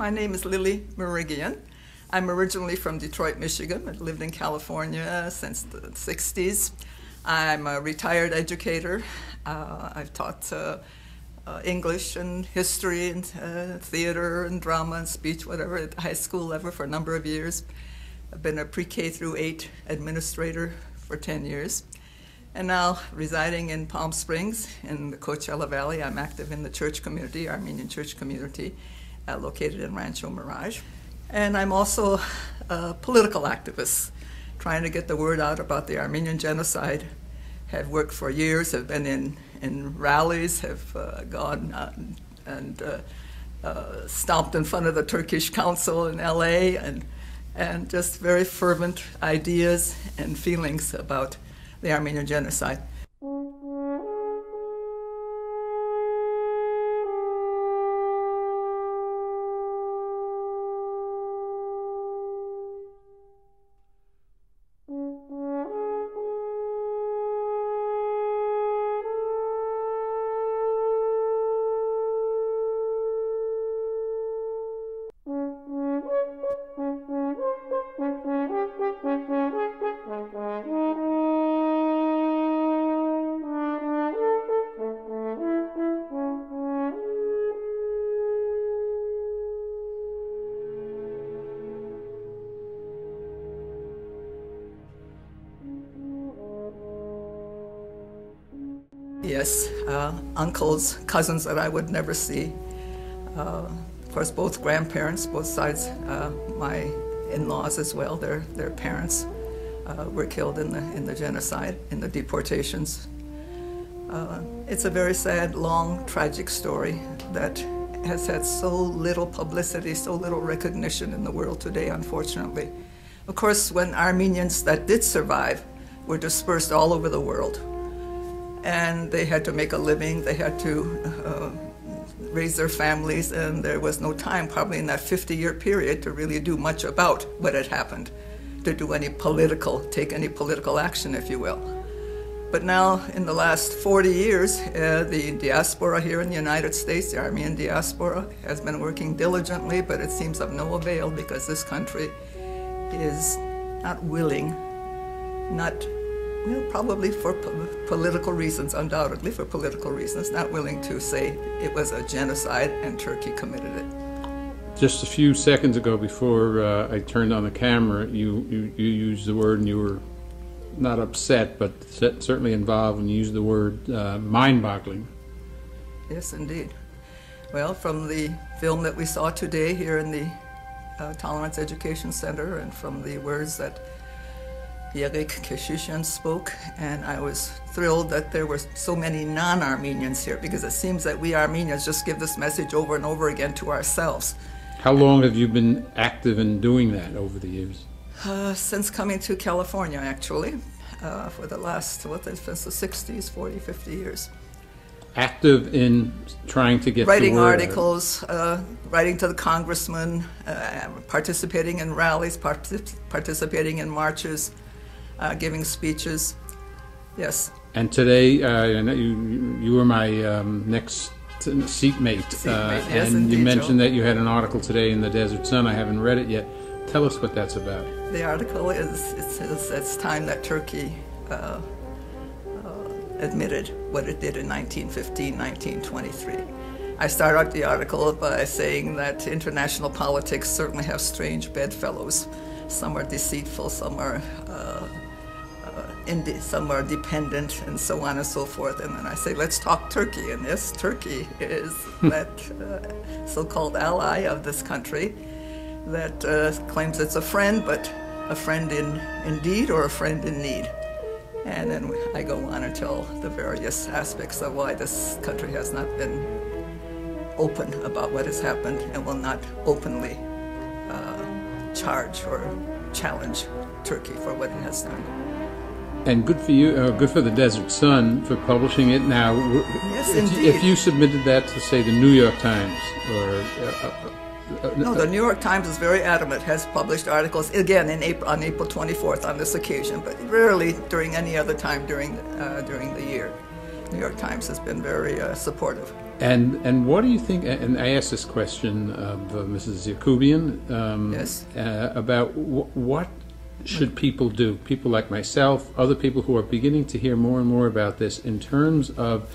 My name is Lily Merigian. I'm originally from Detroit, Michigan, but lived in California since the 60s. I'm a retired educator. I've taught English and history and theater and drama and speech, whatever, at high school level for a number of years. I've been a pre-K through 8 administrator for 10 years. And now residing in Palm Springs in the Coachella Valley, I'm active in the church community, Armenian church community, located in Rancho Mirage. And I'm also a political activist, trying to get the word out about the Armenian Genocide. Have worked for years, have been in rallies, have gone and stomped in front of the Turkish Council in LA, and just very fervent ideas and feelings about the Armenian Genocide. Yes, uncles, cousins that I would never see. Of course, both grandparents, both sides, my in-laws as well, their parents were killed in the genocide, in the deportations. It's a very sad, long, tragic story that has had so little publicity, so little recognition in the world today, unfortunately. Of course, when Armenians that did survive were dispersed all over the world, and they had to make a living, they had to raise their families, and there was no time probably in that 50-year period to really do much about what had happened, to do any political, take any political action, if you will. But now in the last 40 years, the diaspora here in the United States, the Armenian diaspora, has been working diligently, but it seems of no avail because this country is not willing, well, probably for political reasons, undoubtedly for political reasons, not willing to say it was a genocide and Turkey committed it. Just a few seconds ago, before I turned on the camera, you used the word, and you were not upset, but certainly involved, and you used the word mind-boggling. Yes, indeed. Well, from the film that we saw today here in the Tolerance Education Center, and from the words that Yerik Keshushin spoke, and I was thrilled that there were so many non-Armenians here, because it seems that we Armenians just give this message over and over again to ourselves. How long have you been active in doing that over the years? Since coming to California, actually, for the last, since the 60s, 40, 50 years. Active in trying to get writing the word articles, writing to the congressman, participating in rallies, participating in marches, giving speeches, yes. And today, you were my next seatmate, yes, and indeed, you mentioned that you had an article today in The Desert Sun. I haven't read it yet. Tell us what that's about. The article is, it's time that Turkey admitted what it did in 1915, 1923. I start out the article by saying that international politics certainly have strange bedfellows. Some are deceitful, some are some are dependent, and so on and so forth. And then I say, let's talk Turkey. And yes, Turkey is that so-called ally of this country that claims it's a friend, but a friend in deed or a friend in need. And then I go on until the various aspects of why this country has not been open about what has happened and will not openly charge or challenge Turkey for what it has done. And good for you, good for the Desert Sun for publishing it now. Yes, indeed. If you submitted that to, say, the New York Times or... No, the New York Times is very adamant, has published articles, again, in on April 24th on this occasion, but rarely during any other time during the year. The New York Times has been very supportive. And what do you think, and I asked this question of Mrs. Yacoubian, yes. About what should people do, people like myself, other people who are beginning to hear more and more about this, in terms of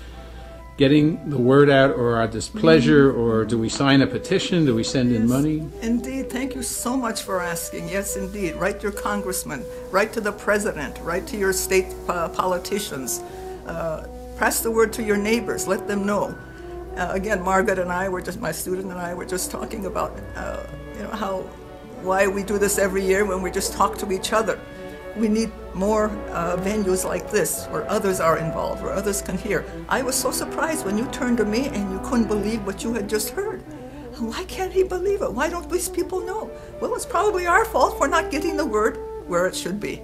getting the word out, or our displeasure, or do we sign a petition, do we send in money? Indeed, thank you so much for asking. Yes, indeed. Write your congressman, write to the president, write to your state politicians, pass the word to your neighbors, let them know. Again, Margaret and I were just, my student and I were just talking about, you know, why we do this every year when we just talk to each other. We need more venues like this where others are involved, where others can hear. I was so surprised when you turned to me and you couldn't believe what you had just heard. Why can't he believe it? Why don't these people know? Well, it's probably our fault for not getting the word where it should be.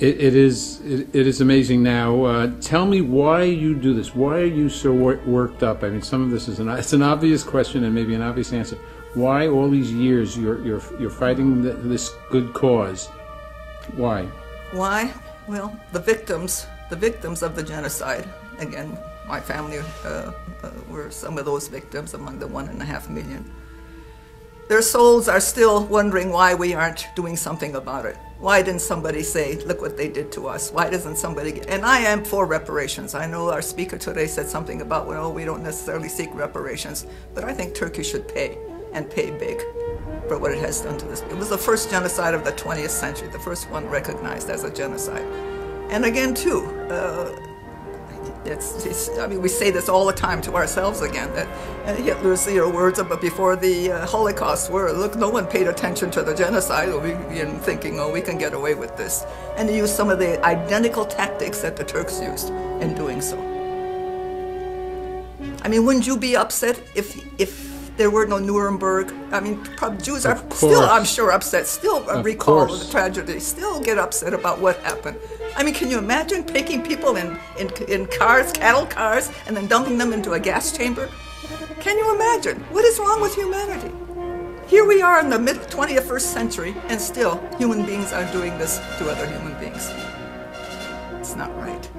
It is amazing. Now, tell me why you do this. Why are you so worked up? I mean, some of this is it's an obvious question and maybe an obvious answer. Why all these years you're fighting this good cause? Why? Why? Well, the victims of the genocide. Again, my family were some of those victims, among the 1.5 million. Their souls are still wondering why we aren't doing something about it. Why didn't somebody say, look what they did to us? Why doesn't somebody get... And I am for reparations. I know our speaker today said something about, well, we don't necessarily seek reparations, but I think Turkey should pay, and pay big, for what it has done to this. It was the first genocide of the 20th century, the first one recognized as a genocide. And again, too, I mean, we say this all the time to ourselves again, that Hitler's words about before the Holocaust were, look, no one paid attention to the genocide, or thinking, oh, we can get away with this. And they used some of the identical tactics that the Turks used in doing so. I mean, wouldn't you be upset if there were no Nuremberg? I mean, Jews are still, I'm sure, upset, still recall the tragedy, still get upset about what happened. I mean, can you imagine taking people in cars, cattle cars, and then dumping them into a gas chamber? Can you imagine? What is wrong with humanity? Here we are in the mid-21st century, and still human beings are doing this to other human beings. It's not right.